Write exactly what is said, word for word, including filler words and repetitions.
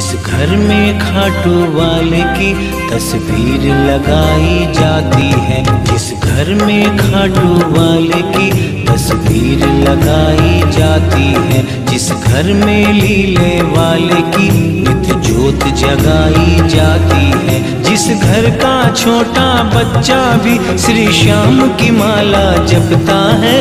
जिस घर में खाटू वाले की तस्वीर लगाई जाती है, जिस घर में खाटू वाले की तस्वीर लगाई जाती है, जिस घर में लीले वाले की नित्य ज्योत जगाई जाती है, जिस घर का छोटा बच्चा भी श्री श्याम की माला जपता है,